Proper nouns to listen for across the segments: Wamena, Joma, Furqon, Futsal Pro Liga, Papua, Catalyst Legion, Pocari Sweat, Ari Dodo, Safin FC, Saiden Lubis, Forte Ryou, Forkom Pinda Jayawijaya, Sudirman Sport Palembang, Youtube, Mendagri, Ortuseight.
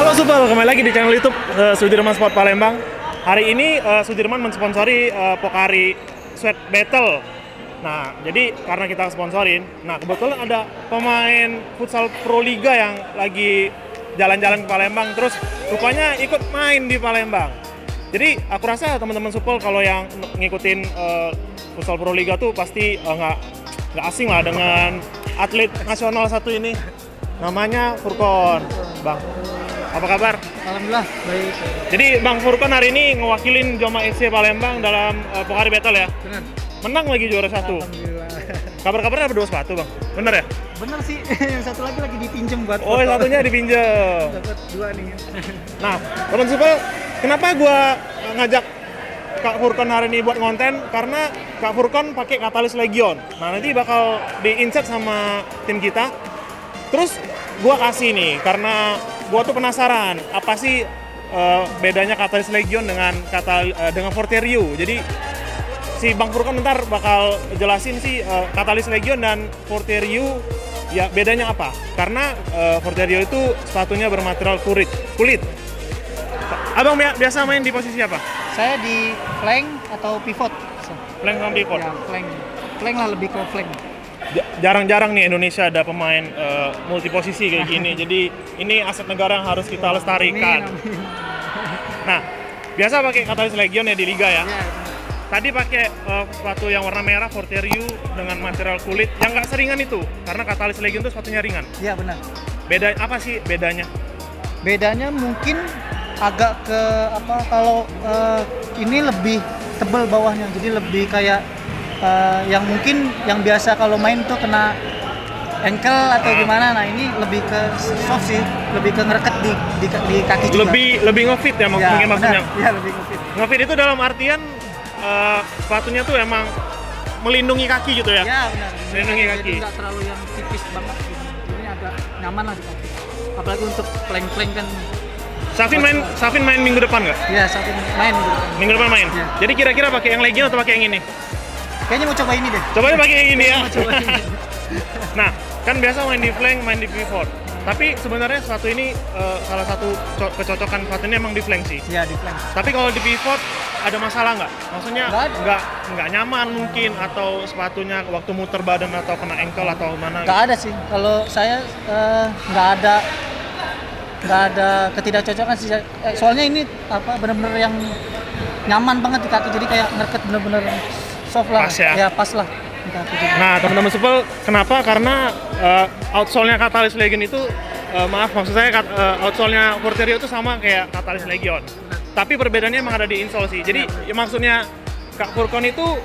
Halo Super, kembali lagi di channel YouTube Sudirman Sport Palembang. Hari ini Sudirman mensponsori Pocari Sweat Battle. Nah, jadi karena kita sponsorin, nah kebetulan ada pemain Futsal Pro Liga yang lagi jalan-jalan ke Palembang, terus rupanya ikut main di Palembang. Jadi aku rasa teman-teman Super kalau yang ngikutin Futsal Pro Liga tuh pasti nggak asing lah dengan atlet nasional satu ini. Namanya Furqon, Bang. Apa kabar? Alhamdulillah, baik. Jadi Bang Furqon hari ini ngewakilin Joma FC Palembang dalam Pocari Battle ya? Bener. Menang lagi juara satu. Alhamdulillah. Kabar-kabarnya berdua sepatu Bang? Bener ya? Bener sih, yang satu lagi dipinjem buat foto. Oh, yang satunya dipinjem. Dapat dua nih. Nah, teman Super, kenapa gua ngajak Kak Furqon hari ini buat konten? Karena Kak Furqon pakai Catalyst Legion. Nah, nanti bakal di-insert sama tim kita. Terus gua kasih nih, karena gua tuh penasaran apa sih bedanya Catalyst Legion dengan Forte Ryou. Jadi si Bang Furqon ntar bakal jelasin sih Catalyst Legion dan Forte Ryou ya bedanya apa. Karena Forte Ryou itu sepatunya bermaterial kulit. Abang biasa main di posisi apa? Saya di flank atau pivot. Flank sama pivot. Ya, flank lah, lebih ke flank. Jarang-jarang nih Indonesia ada pemain multi posisi kayak gini. Jadi ini aset negara yang harus kita lestarikan. Nah, biasa pakai Catalyst Legion ya di liga ya. Tadi pakai sepatu yang warna merah Forte Ryou dengan material kulit yang nggak seringan itu, karena Catalyst Legion itu sepatunya ringan. Iya benar. Beda apa sih bedanya? Bedanya mungkin agak ke apa, kalau ini lebih tebal bawahnya, jadi lebih kayak yang mungkin yang biasa kalau main tuh kena ankle atau gimana, nah ini lebih ke soft sih, lebih ke ngereket di kaki juga. Lebih ngefit ya, mungkin maksudnya. Iya, lebih ngefit. Ngefit itu dalam artian sepatunya tuh emang melindungi kaki gitu ya. Iya benar. Melindungi kaki. Jadi nggak terlalu yang tipis banget gitu. Ini agak nyaman lah di kaki. Apalagi untuk plank-plank kan. Safin main minggu depan nggak? Iya, Safin main minggu depan. Minggu depan main. Ya. Jadi kira-kira pakai yang Legion atau pakai yang ini? Kayaknya mau coba ini deh. Cobain pakai yang ini ya. Nah, kan biasa main di flank, main di pivot. Tapi sebenarnya sepatu ini salah satu kecocokan sepatunya emang di flank sih. Iya, di flank. Tapi kalau di pivot ada masalah nggak? Maksudnya nggak nyaman mungkin, atau sepatunya waktu muter badan atau kena ankle atau mana? Nggak gitu. Ada sih. Kalau saya nggak ada ketidakcocokan sih. Soalnya ini apa benar-benar yang nyaman banget di kaki. Jadi kayak ngereket benar-benar. Soft lah, ya pas lah. Nah teman-teman Supel, kenapa? Karena outsole-nya Catalyst Legion itu, maaf maksud saya outsole-nya Forte Ryou itu sama kayak Catalyst Legion. Tapi perbedaannya emang ada di insole sih. Jadi ya, maksudnya Kak Furqon itu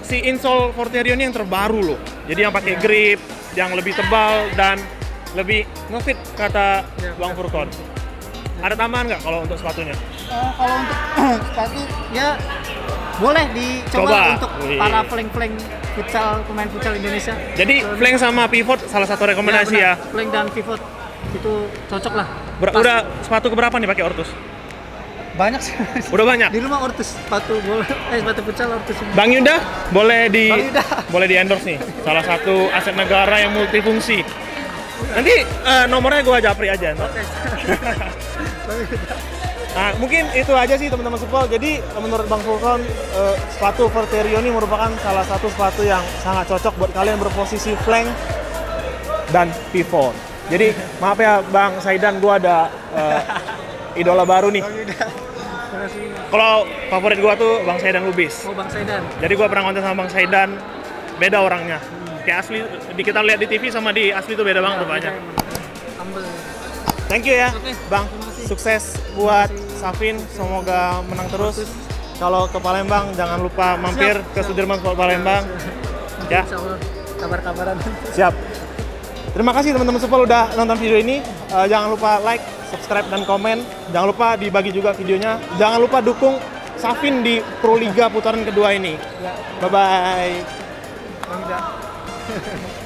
si insole Forte Ryou ini yang terbaru loh. Jadi yang pakai grip, yang lebih tebal dan lebih ngefit kata Bang Furqon. Ada tambahan nggak kalau untuk sepatunya? Kalau untuk sepatu ya boleh dicoba untuk para flank-flank futsal, pemain futsal Indonesia. Jadi flank sama pivot salah satu rekomendasi ya? Flank dan pivot itu cocok lah. Udah sepatu keberapa nih pakai Ortus? Banyak sih. Udah banyak? Di rumah Ortus, sepatu futsal Ortus. Bang Yuda boleh di endorse nih, salah satu aset negara yang multifungsi. Nanti nomornya gue japri aja. Oke. Nah, mungkin itu aja sih teman-teman Supel. Jadi menurut Bang Furqon, sepatu Forte Ryou ini merupakan salah satu sepatu yang sangat cocok buat kalian berposisi flank dan pivot. Jadi maaf ya Bang Saiden, gua ada idola baru nih. Kalau favorit gua tuh Bang Saiden Lubis. Oh, Bang Saiden. Jadi gua pernah konten sama Bang Saiden, beda orangnya. Kayak asli kita lihat di TV sama di asli tuh beda banget banyak. Thank you ya, Bang. Sukses buat Safin, semoga menang terus. Kalau ke Palembang jangan lupa mampir ke Sudirman Sport Palembang. Ya. Kabar-kabaran. Siap. Terima kasih teman-teman Supel udah nonton video ini. Jangan lupa like, subscribe dan komen. Jangan lupa dibagi juga videonya. Jangan lupa dukung Safin di Pro Liga putaran kedua ini. Bye bye.